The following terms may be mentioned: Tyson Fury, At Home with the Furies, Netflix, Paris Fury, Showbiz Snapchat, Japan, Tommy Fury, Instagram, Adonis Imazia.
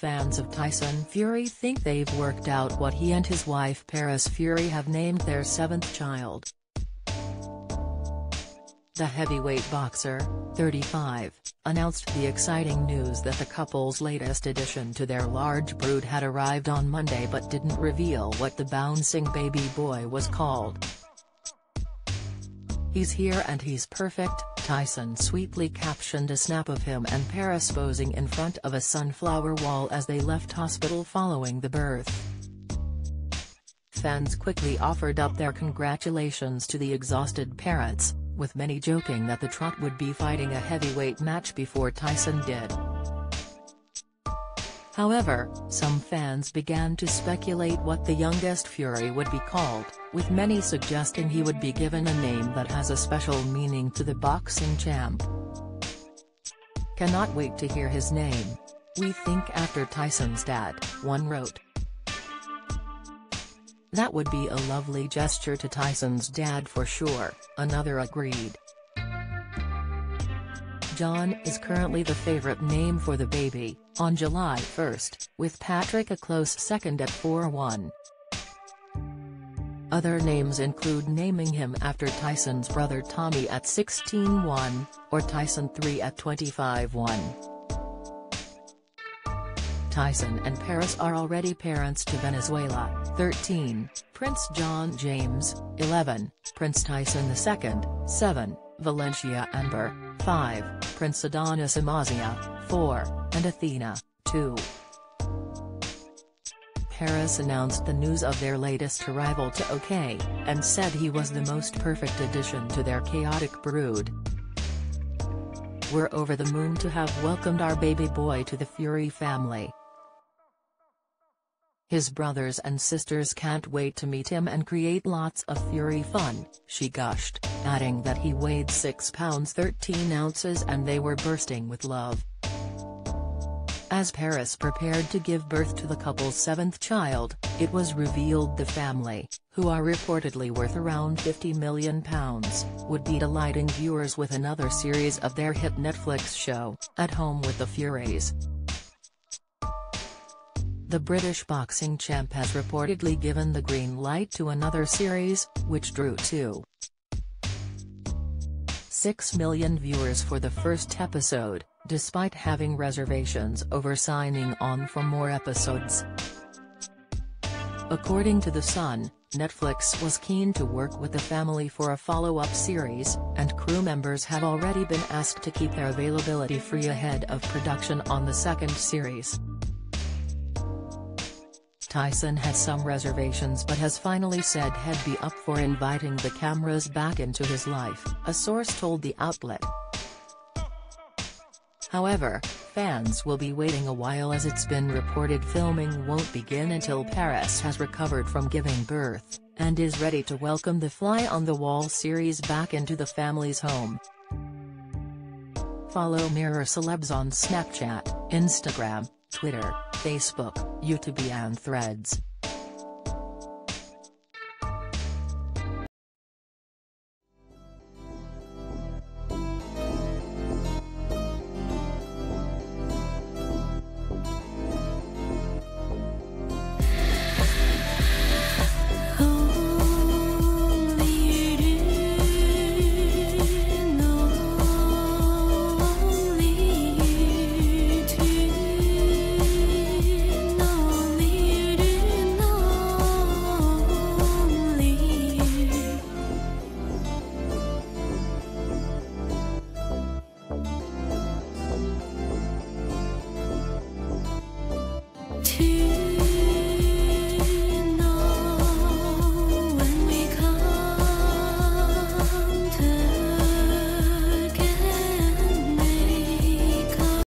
Fans of Tyson Fury think they've worked out what he and his wife Paris Fury have named their seventh child. The heavyweight boxer, 35, announced the exciting news that the couple's latest addition to their large brood had arrived on Monday but didn't reveal what the bouncing baby boy was called. "He's here and he's perfect," Tyson sweetly captioned a snap of him and Paris posing in front of a sunflower wall as they left hospital following the birth. Fans quickly offered up their congratulations to the exhausted parents, with many joking that the trot would be fighting a heavyweight match before Tyson did. However, some fans began to speculate what the youngest Fury would be called, with many suggesting he would be given a name that has a special meaning to the boxing champ. "Cannot wait to hear his name. We think after Tyson's dad," one wrote. "That would be a lovely gesture to Tyson's dad for sure," another agreed. "John is currently the favorite name for the baby, on July 1st, with Patrick a close second at 4-1. Other names include naming him after Tyson's brother Tommy at 16-1, or Tyson 3 at 25-1. Tyson and Paris are already parents to Venezuela, 13, Prince John James, 11, Prince Tyson II, 7, Valencia Amber, 5, Prince Adonis Imazia, 4, and Athena, 2. Paris announced the news of their latest arrival to OK, and said he was the most perfect addition to their chaotic brood. "We're over the moon to have welcomed our baby boy to the Fury family. His brothers and sisters can't wait to meet him and create lots of Fury fun," she gushed, adding that he weighed 6 pounds 13 ounces and they were bursting with love. As Paris prepared to give birth to the couple's seventh child, it was revealed the family, who are reportedly worth around £50 million, would be delighting viewers with another series of their hit Netflix show, At Home with the Furies. The British boxing champ has reportedly given the green light to another series, which drew 2.6 million viewers for the first episode, despite having reservations over signing on for more episodes. According to The Sun, Netflix was keen to work with the family for a follow-up series, and crew members have already been asked to keep their availability free ahead of production on the second series. Tyson had some reservations but has finally said he'd be up for inviting the cameras back into his life, a source told the outlet. However, fans will be waiting a while as it's been reported filming won't begin until Paris has recovered from giving birth, and is ready to welcome the fly-on-the-wall series back into the family's home. Follow Mirror Celebs on Snapchat, Instagram, Twitter, Facebook, YouTube and Threads.